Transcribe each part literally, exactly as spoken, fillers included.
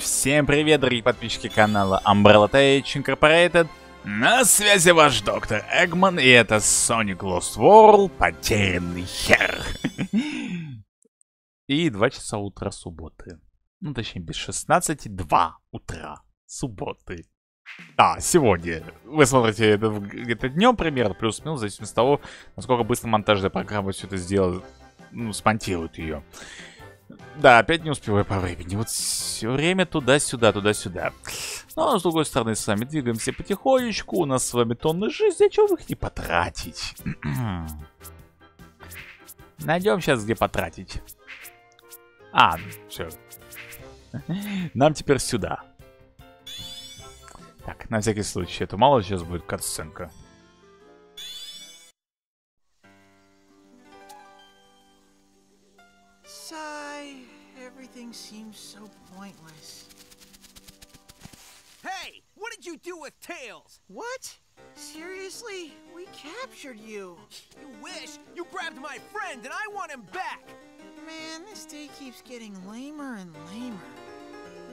Всем привет, дорогие подписчики канала Umbrella Tech Incorporated. На связи ваш доктор Эггман, и это Sonic Lost World, Потерянный Хер. И два часа утра субботы. Ну, точнее, без шестнадцати, два утра субботы. Да, сегодня. Вы смотрите это, это днем примерно, плюс-минус, в зависимости от того, насколько быстро монтажная программа все это сделает, ну, смонтирует ее. Да, опять не успеваю по времени. Вот все время туда-сюда, туда-сюда. Но, с другой стороны, с вами двигаемся потихонечку. У нас с вами тонны жизни, а чего вы их не потратить? Найдем сейчас, где потратить. А, все. Нам теперь сюда. Так, на всякий случай. Это мало ли сейчас будет катсценка. Seems so pointless. Hey, what did you do with Tails? What? Seriously? We captured you. You wish. You grabbed my friend and I want him back. Man, this day keeps getting lamer and lamer.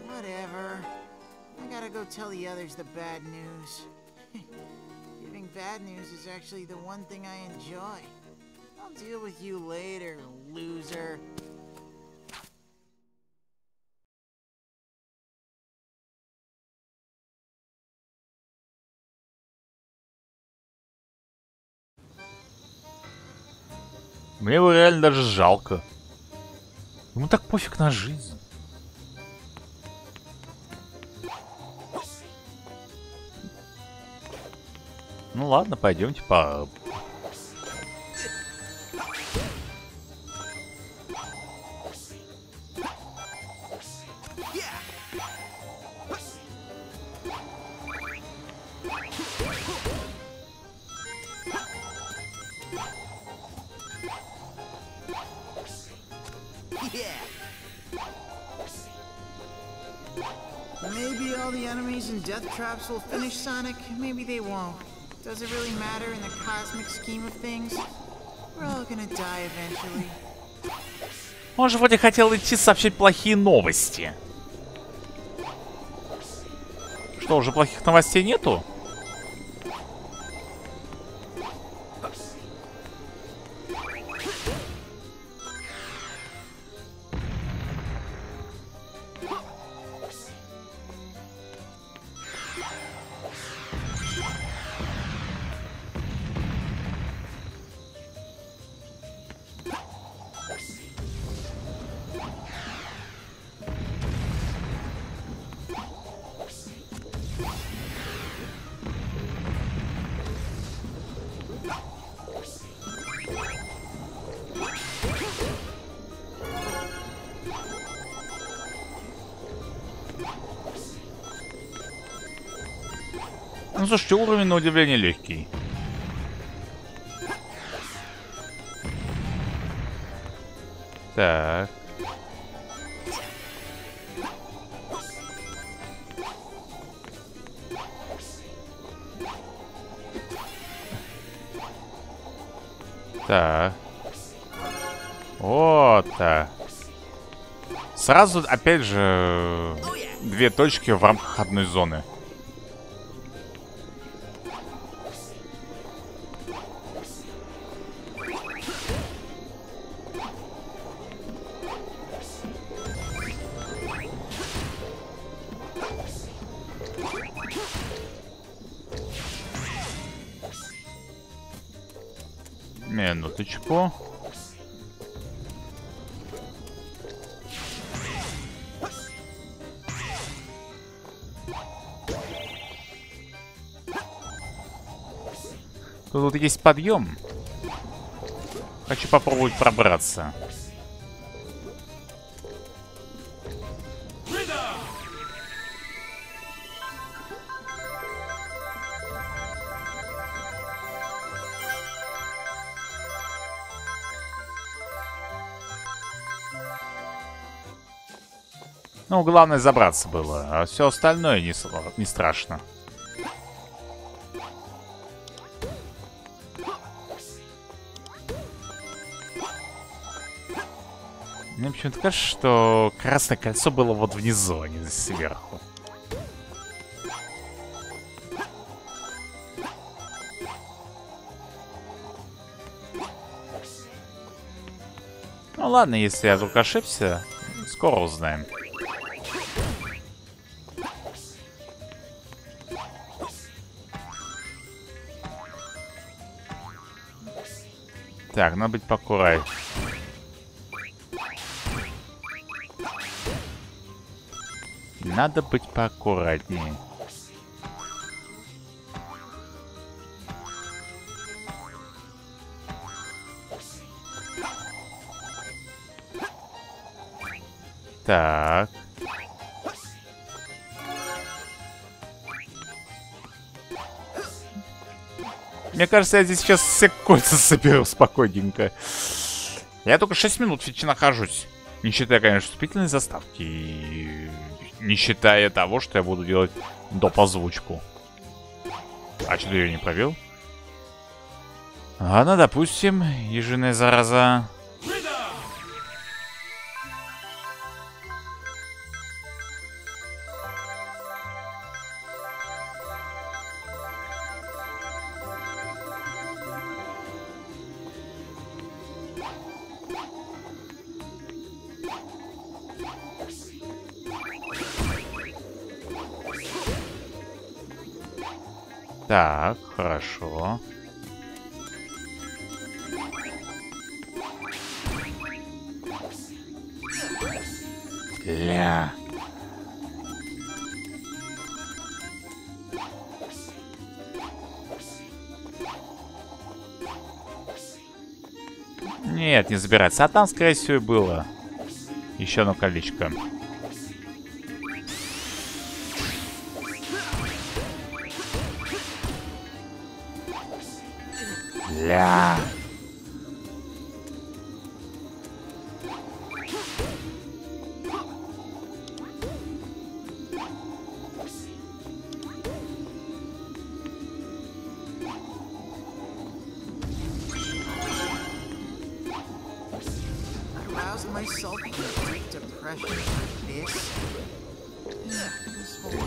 Whatever. I gotta go tell the others the bad news. Giving bad news is actually the one thing I enjoy. I'll deal with you later, loser. Мне его реально даже жалко. Ему так пофиг на жизнь. Ну ладно, пойдемте по... Maybe all the enemies and death traps will finish Sonic, maybe they won't. Does it really matter in the cosmic scheme of things? We're all gonna die eventually. Он же вроде хотел идти сообщить плохие новости. Что, уже плохих новостей нету? Ну, слушайте, уровень, на удивление, легкий. Так. Так. Вот-то. Сразу, опять же, две точки в рамках одной зоны. Минуточку. Тут вот есть подъем. Хочу попробовать пробраться. Ну, главное забраться было, а все остальное не, не страшно. Мне почему-то кажется, что красное кольцо было вот внизу, а не сверху. Ну ладно, если я только ошибся, скоро узнаем. Так, надо быть поаккуратнее. Надо быть поаккуратнее. Так. Мне кажется, я здесь сейчас все кольца соберу спокойненько. Я только шесть минут ведь нахожусь. Не считая, конечно, вступительной заставки. И не считая того, что я буду делать доп. Озвучку. А что ты ее не провел? Ладно, допустим, ежиная зараза. Так, хорошо. Ля. Нет, не забирается. А там, скорее всего, и было еще одно колечко. Ля.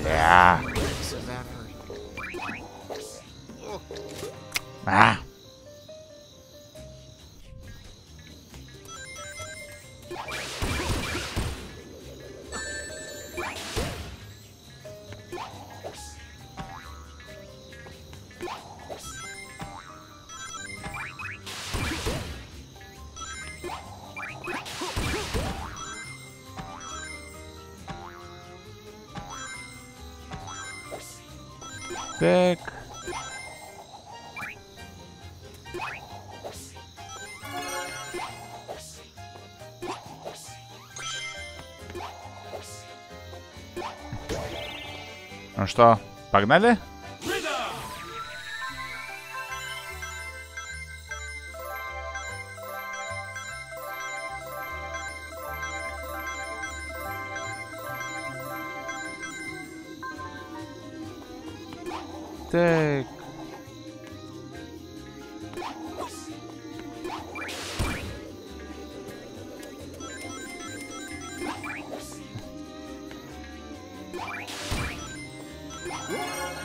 Ля. А. Так. Ну что, погнали? Так.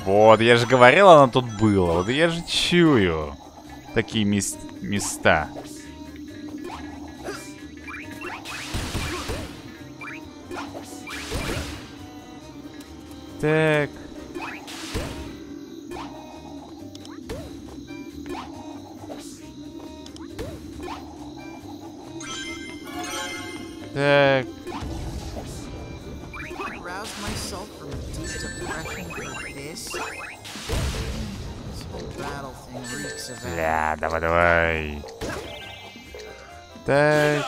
Вот, я же говорил, оно тут было. Вот я же чую такие мес- места. Так. Так. Бля, давай, давай. Так.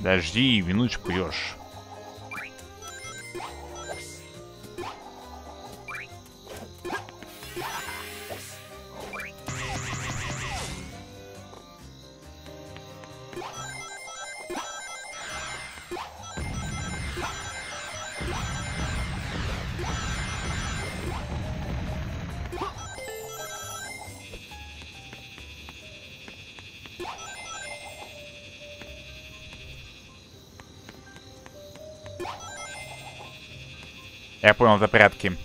Подожди, минуточку, Ёж. Я понял, это прятки.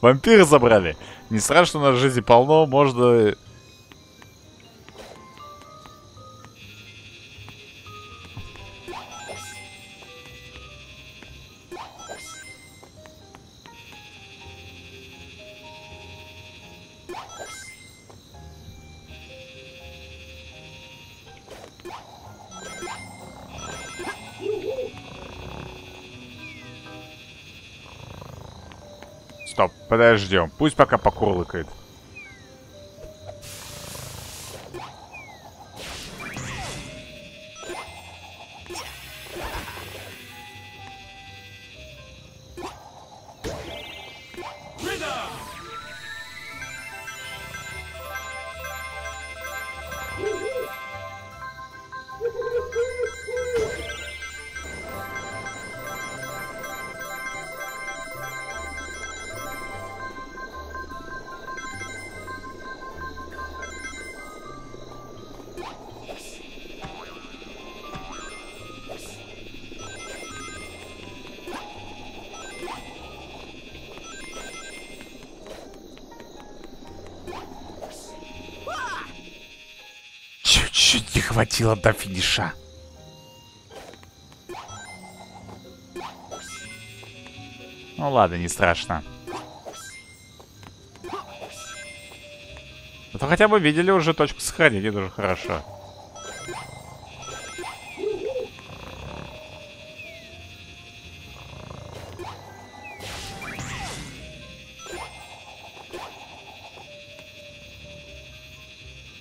Вампиры забрали. Не страшно, у нас жизни полно, можно... Стоп, подождем. Пусть пока покурлыкает. Чуть не хватило до финиша. Ну ладно, не страшно. А то хотя бы видели уже точку сохранения, тоже хорошо.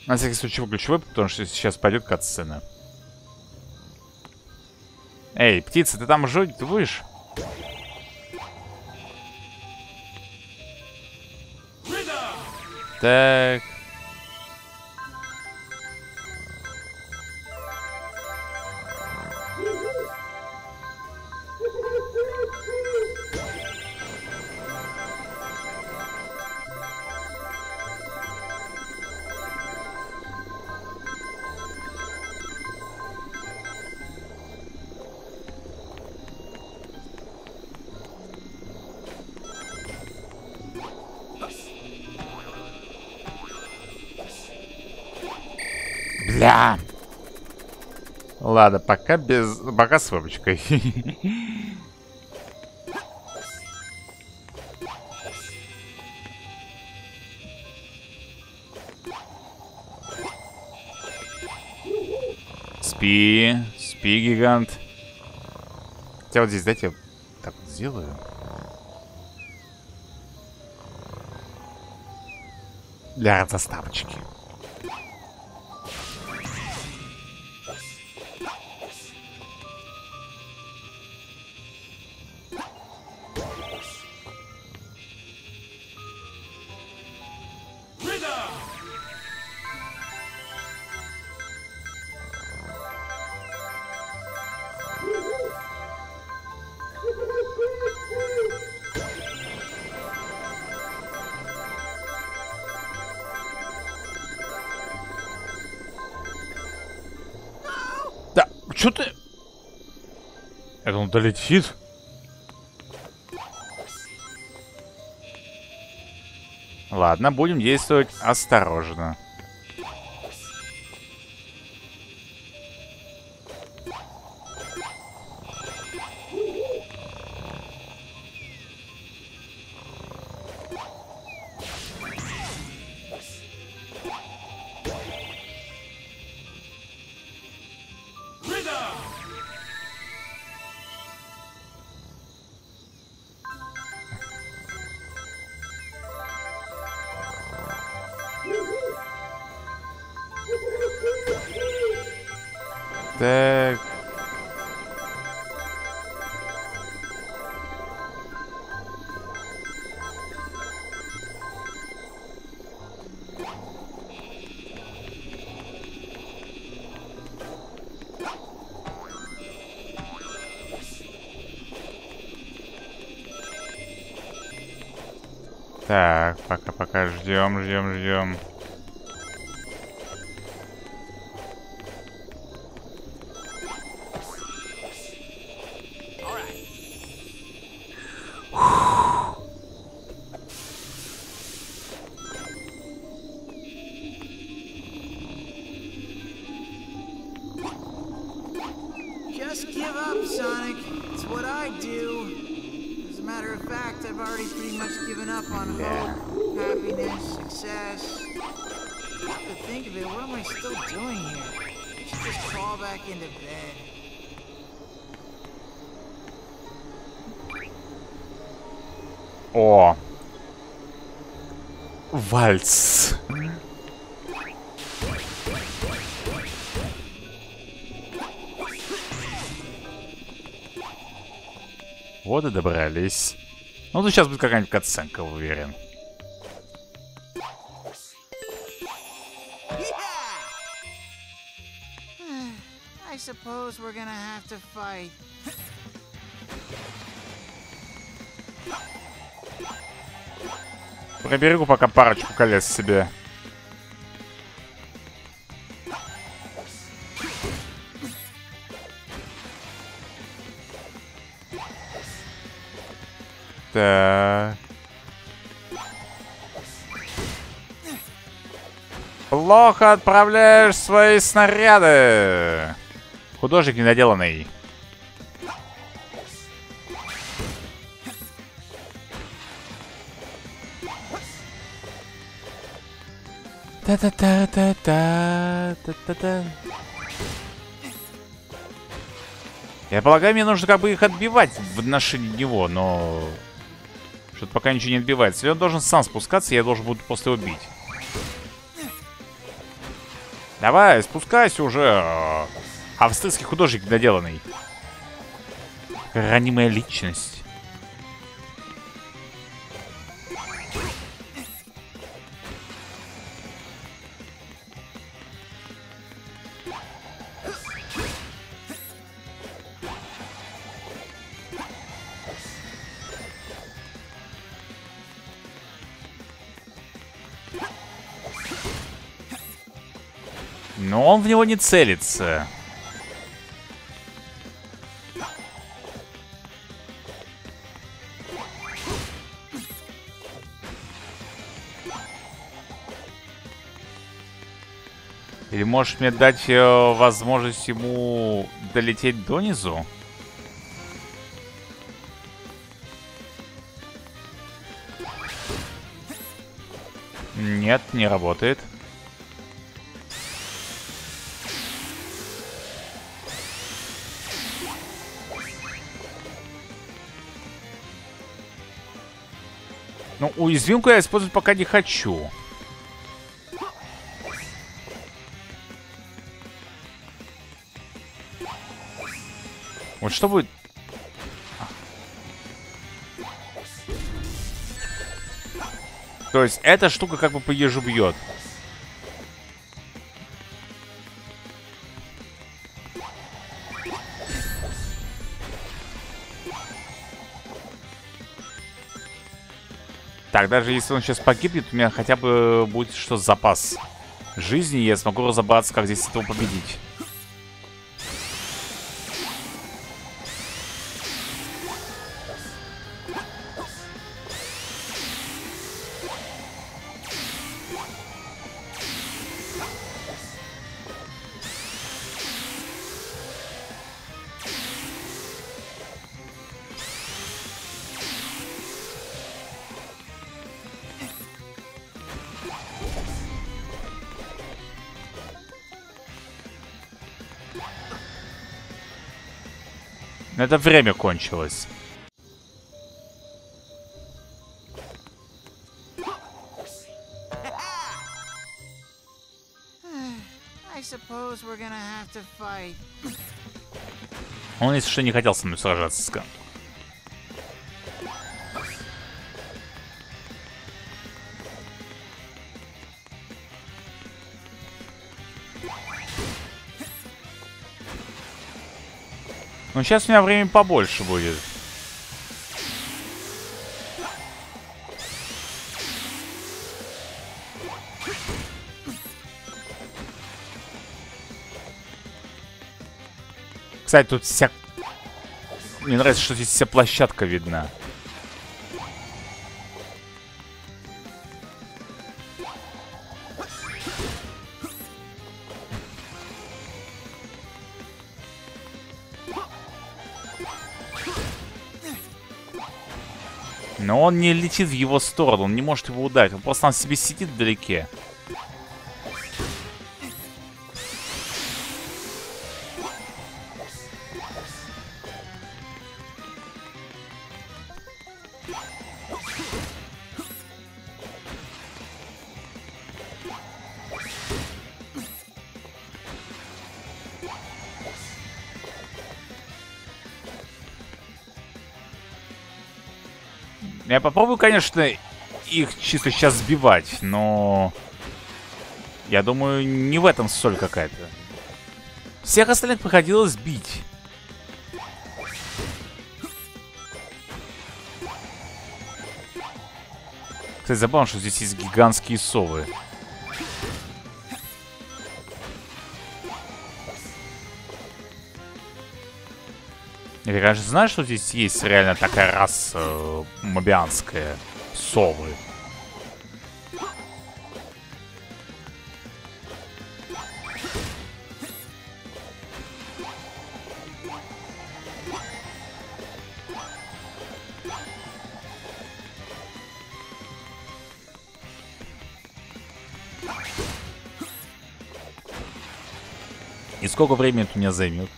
На всякий случай выключу, потому что сейчас пойдет катсцена. Эй, птица, ты там жуть будешь? Так. Бля. Ладно, пока без... Пока с выбочкой. Спи. Спи, гигант. Хотя вот здесь, дайте я так сделаю. Для заставочки. Чё ты? Это он долетит? Ладно, будем действовать осторожно. Так. Так, пока-пока ждем, ждем, ждем. Just give up, Sonic. It's what I do. As a matter of fact, I've already pretty much given up on hope, happiness, success. Not to think of it, what am I still doing here? I should just crawl back into bed. О, вальс. Вот и добрались. Ну, тут сейчас будет какая-нибудь катсценка, уверен. Проберегу пока парочку колец себе. Так. Плохо отправляешь свои снаряды. Художник недоделанный. Та-та-та-та-та-та-та-та. Я полагаю, мне нужно как бы их отбивать в отношении него, но что-то пока ничего не отбивается. Если он должен сам спускаться, я должен буду после его бить. Давай, спускайся уже. Австрийский художник доделанный. Ранимая личность. Но он в него не целится. Или можешь мне дать э, возможность ему долететь донизу? Нет, не работает. Ну, уязвимку я использовать пока не хочу. Вот что будет? То есть эта штука как бы по ежу бьет. Так, даже если он сейчас погибнет, у меня хотя бы будет что-то запас жизни, и я смогу разобраться, как здесь этого победить. На это время кончилось. Он, если что, не хотел со мной сражаться. Но сейчас у меня времени побольше будет. Кстати, тут вся... Мне нравится, что здесь вся площадка видна. Но он не летит в его сторону, он не может его ударить. Он просто сам себе сидит вдалеке. Я попробую, конечно, их чисто сейчас сбивать, но я думаю, не в этом соль какая-то. Всех остальных приходилось бить. Кстати, забавно, что здесь есть гигантские совы. Я, конечно, знаю, что здесь есть реально такая раса э, мобианская. Совы. И сколько времени это у меня займет?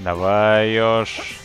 Давай, ёж.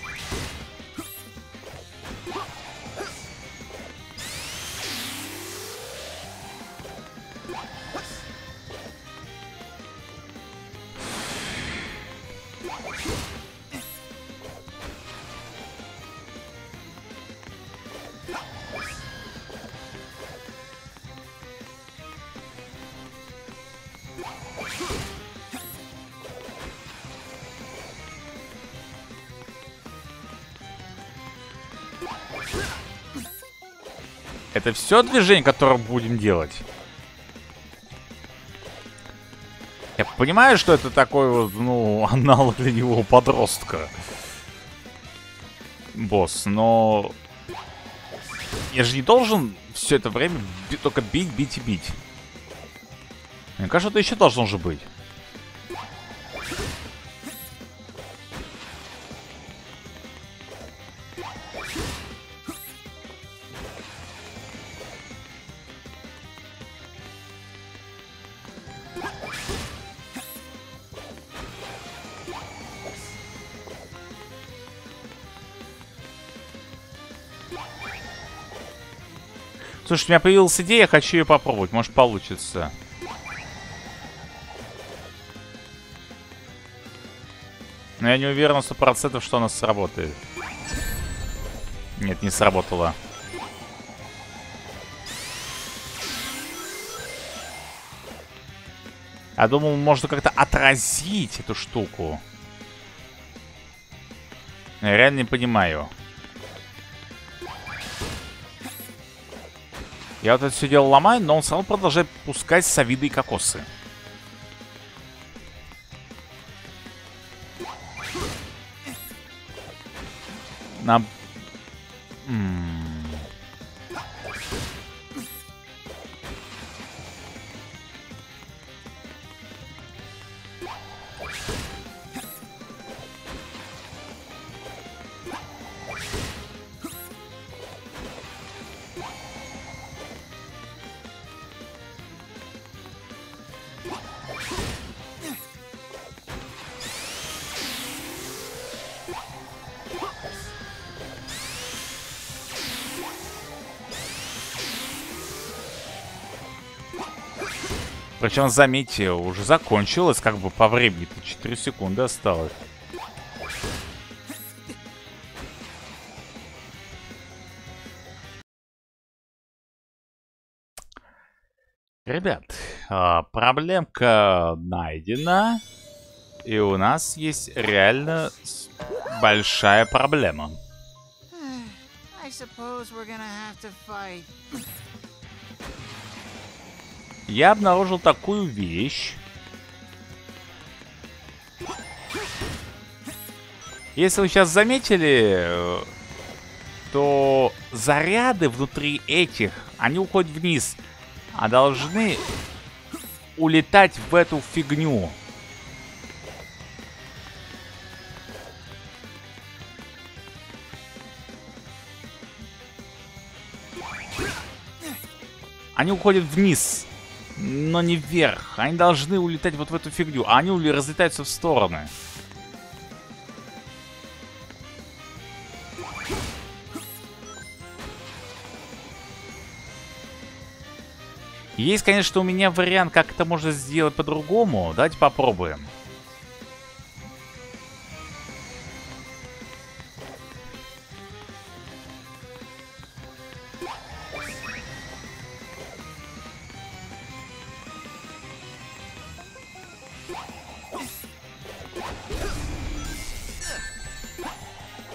Это все движение, которое будем делать. Я понимаю, что это такой вот, ну, аналог для него подростка. Босс, но... Я же не должен все это время би- только бить, бить и бить. Мне кажется, это еще должно же быть. Слушай, у меня появилась идея, я хочу ее попробовать. Может, получится. Но я не уверен на сто процентов, что она сработает. Нет, не сработала. Я думал, можно как-то отразить эту штуку. Я реально не понимаю. Я вот это все дело ломаю, но он сам продолжает пускать совиды и кокосы. На... М-м. Причем, заметьте, уже закончилось, как бы по времени, четыре секунды осталось. Ребят, проблемка найдена. И у нас есть реально большая проблема. Я обнаружил такую вещь. Если вы сейчас заметили, то заряды внутри этих, они уходят вниз, а должны улетать в эту фигню. Они уходят вниз, но не вверх. Они должны улетать вот в эту фигню, а они разлетаются в стороны. Есть, конечно, у меня вариант, как это можно сделать по-другому. Давайте попробуем.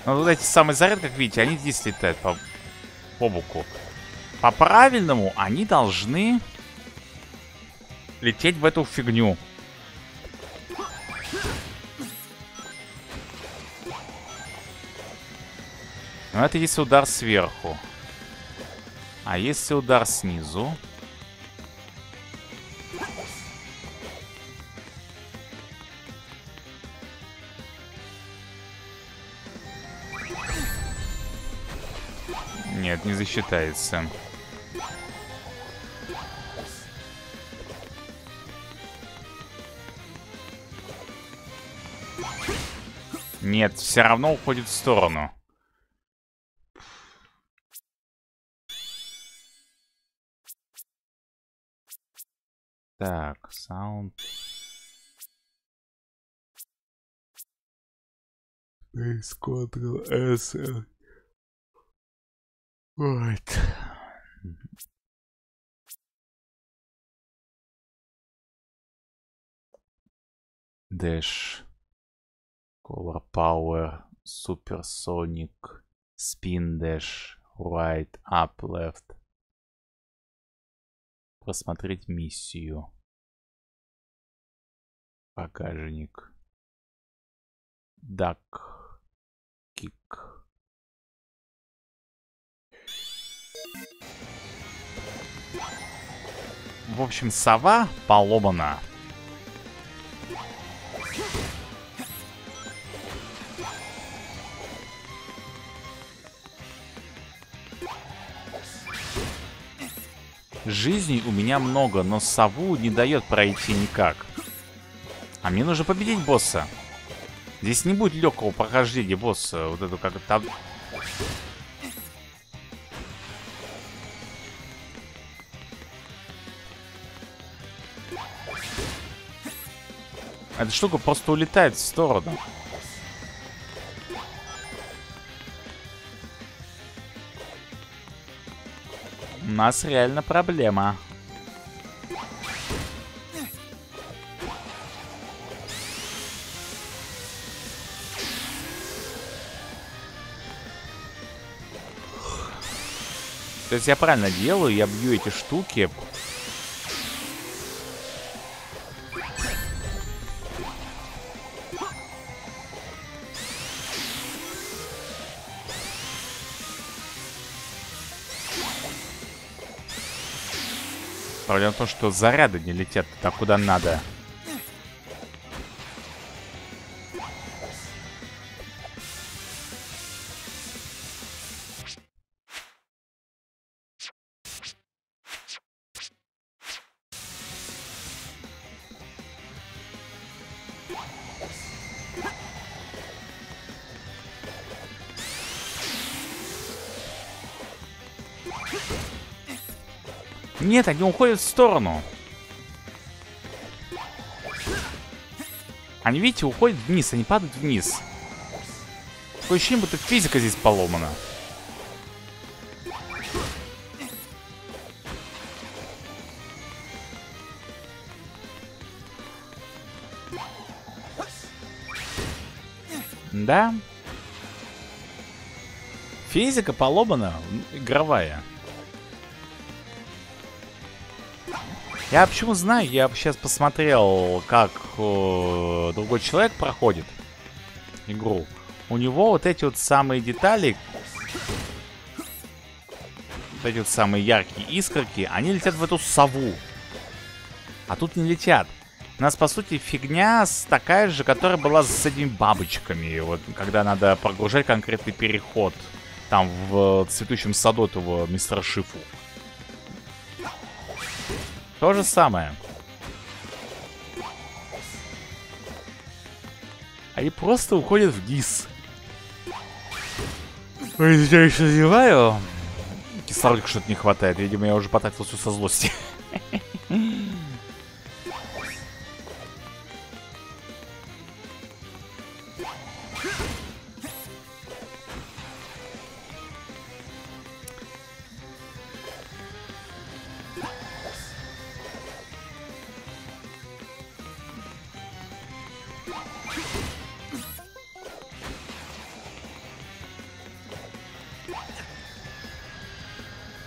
Ну, вот эти самые заряды, как видите, они здесь летают по, по боку. По-правильному они должны лететь в эту фигню. Но это если удар сверху. А если удар снизу? Нет, не засчитается. Нет, все равно уходит в сторону. Так, саунд. Ctrl-S. Вот. Dash. Color Power, Supersonic, Spin Dash, Right, Up, Left. Просмотреть миссию. Багажник. Duck, Kick. В общем, сова поломана. Жизней у меня много, но сову не дает пройти никак. А мне нужно победить босса. Здесь не будет легкого прохождения босса. Вот это как-то... Эта штука просто улетает в сторону. У нас реально проблема. То есть я правильно делаю, я бью эти штуки. Проблема в том, что заряды не летят туда, куда надо. Нет, они уходят в сторону. Они, видите, уходят вниз, они падают вниз. Такое ощущение, будто физика здесь поломана. Да? Физика поломана, игровая. Я почему знаю, я сейчас посмотрел, как э, другой человек проходит игру. У него вот эти вот самые детали, вот эти вот самые яркие искорки, они летят в эту сову. А тут не летят. У нас, по сути, фигня такая же, которая была с этими бабочками. Вот, когда надо прогружать конкретный переход. Там, в цветущем саду этого мистера Шифу. То же самое. Они просто уходят вниз. Ой, я еще заливаю. Кислородик что-то не хватает. Видимо, я уже потратил все со злости.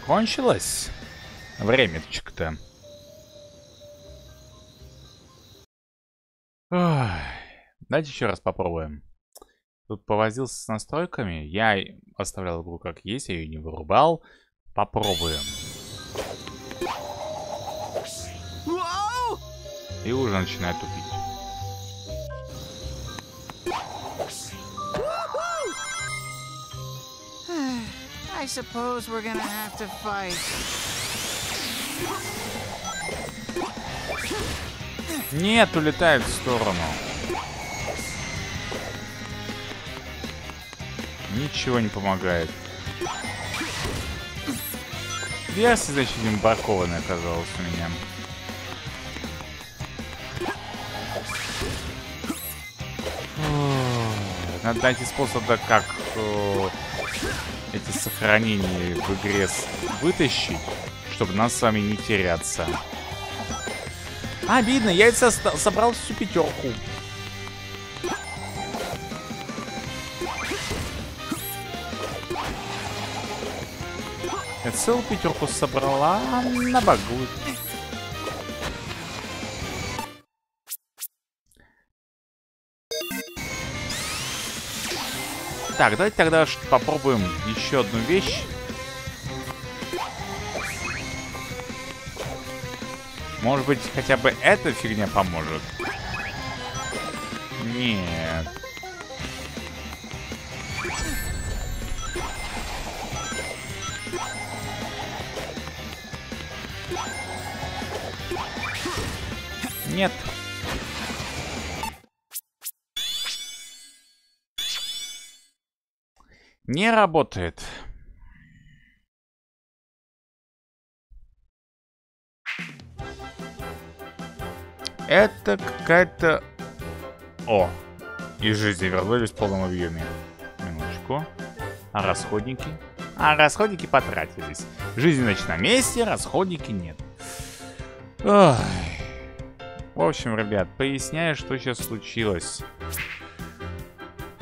Кончилось времечко-то. Давайте еще раз попробуем. Тут повозился с настройками. Я оставлял игру как есть, я ее не вырубал. Попробуем. И уже начинает тупить. I suppose we're gonna have to fight. Нет, улетает в сторону. Ничего не помогает. Версия, значит, имбаркованная оказалась у меня. Надо найти способ, да, как эти сохранения в игре вытащить, чтобы нас с вами не теряться. А, видно, я со собрал всю пятерку. Я целую пятерку собрала на багу. Так, давайте тогда попробуем еще одну вещь. Может быть, хотя бы эта фигня поможет? Нет. Нет. Не работает. Это какая-то... О! Из жизни вернулись в полном объеме. Минуточку. А расходники? А расходники потратились. Жизнь, значит, на месте, расходники нет. Ой. В общем, ребят, поясняю, что сейчас случилось.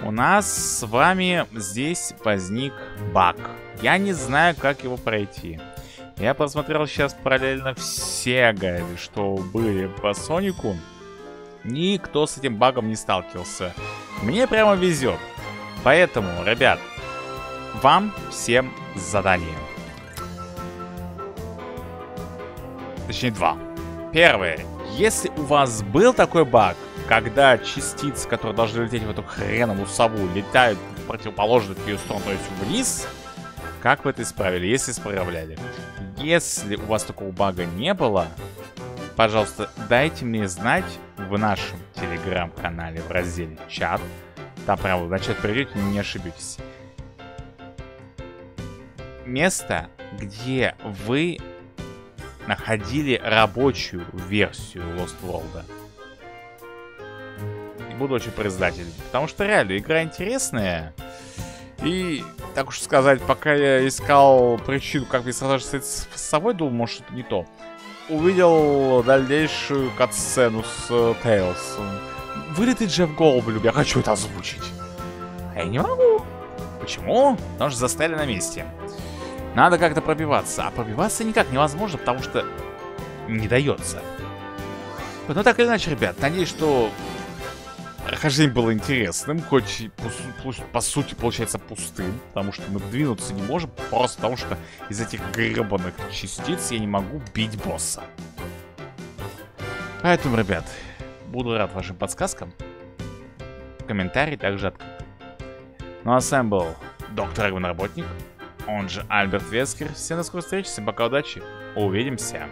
У нас с вами здесь возник баг. Я не знаю, как его пройти. Я посмотрел сейчас параллельно все гайды, что были по Сонику. Никто с этим багом не сталкивался. Мне прямо везет. Поэтому, ребят, вам всем задание. Точнее, два. Первое. Если у вас был такой баг, когда частицы, которые должны лететь в эту хреновую сову, летают в противоположную ее сторону, то есть вниз, как вы это исправили, если исправляли? Если у вас такого бага не было, пожалуйста, дайте мне знать в нашем телеграм-канале в разделе чат. Там прямо на чат придете, не ошибетесь. Место, где вы находили рабочую версию Lost World. Буду очень признателен, потому что реально игра интересная. И, так уж сказать, пока я искал причину, как мне сражаться с собой, думал, может, это не то. Увидел дальнейшую катсцену с Tails. Вылетит Джефф Голдблюм, я хочу это озвучить. А я не могу. Почему? Потому что застряли на месте. Надо как-то пробиваться. А пробиваться никак невозможно, потому что не дается. Но так или иначе, ребят, надеюсь, что... Хождение было интересным, хоть и, по сути, получается пустым, потому что мы двинуться не можем, просто потому что из этих гребаных частиц я не могу бить босса. Поэтому, ребят, буду рад вашим подсказкам. Комментарии также открыты. Ну а с вами был доктор Эггман Работник, он же Альберт Вескер. Всем до скорой встречи, всем пока, удачи, увидимся.